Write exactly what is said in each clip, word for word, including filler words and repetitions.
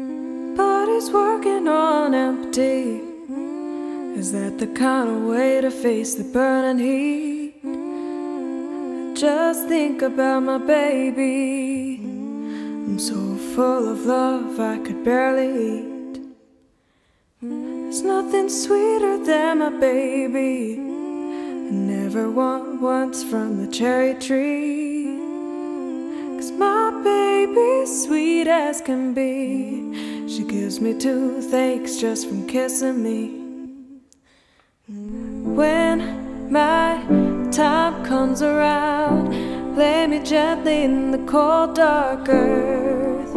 Body's working on empty. Is that the kind of way to face the burning heat? Just think about my baby. I'm so full of love I could barely eat. There's nothing sweeter than my baby. I never want once from the cherry tree. Cause my baby's sweet as can be. She gives me toothaches just from kissing me. When my time comes around, lay me gently in the cold dark earth.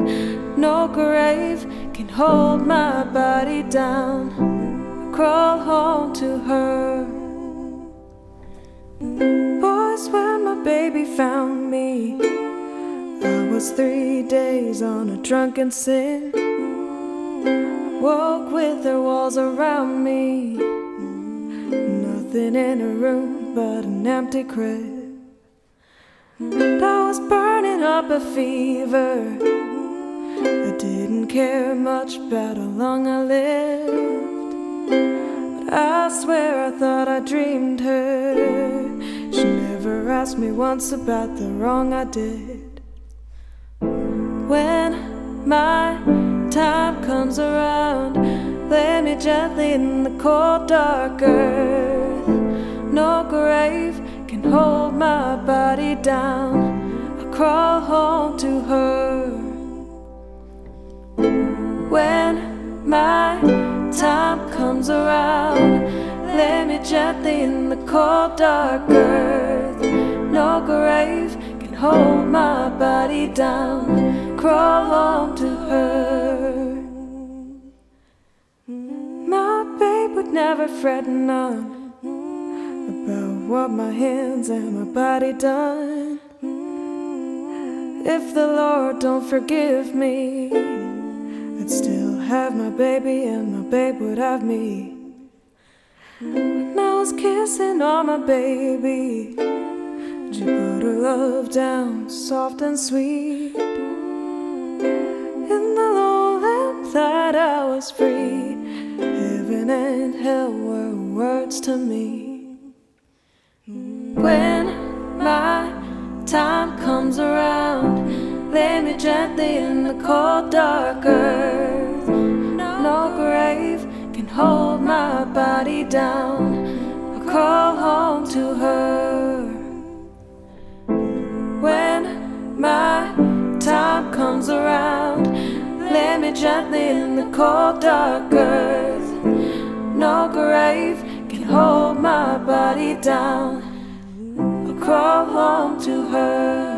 No grave can hold my body down. I crawl home to her. Boys, when my baby found me, I was three days on a drunken sin. Woke with her walls around me, nothing in a room but an empty crib. And I was burning up a fever. I didn't care much about how long I lived, but I swear I thought I dreamed her. She never asked me once about the wrong I did. When my time comes around, lay me gently in the cold dark earth. No grave can hold my body down. I crawl home to her. When my time comes around, lay me gently in the cold dark earth. No grave can hold my body down. Crawl home to her. My babe would never fret none about what my hands and my body done. If the Lord don't forgive me, I'd still have my baby and my babe would have me. When I was kissing on my baby, she put her love down soft and sweet. In the low lamplight I was free. Heaven and hell were words to me. When my time comes around, lay me gently in the cold dark earth. No grave can hold my body down. I crawl home to her. When my time comes around, lay me gently in the cold dark earth. No grave can hold my body down. Crawl home to her.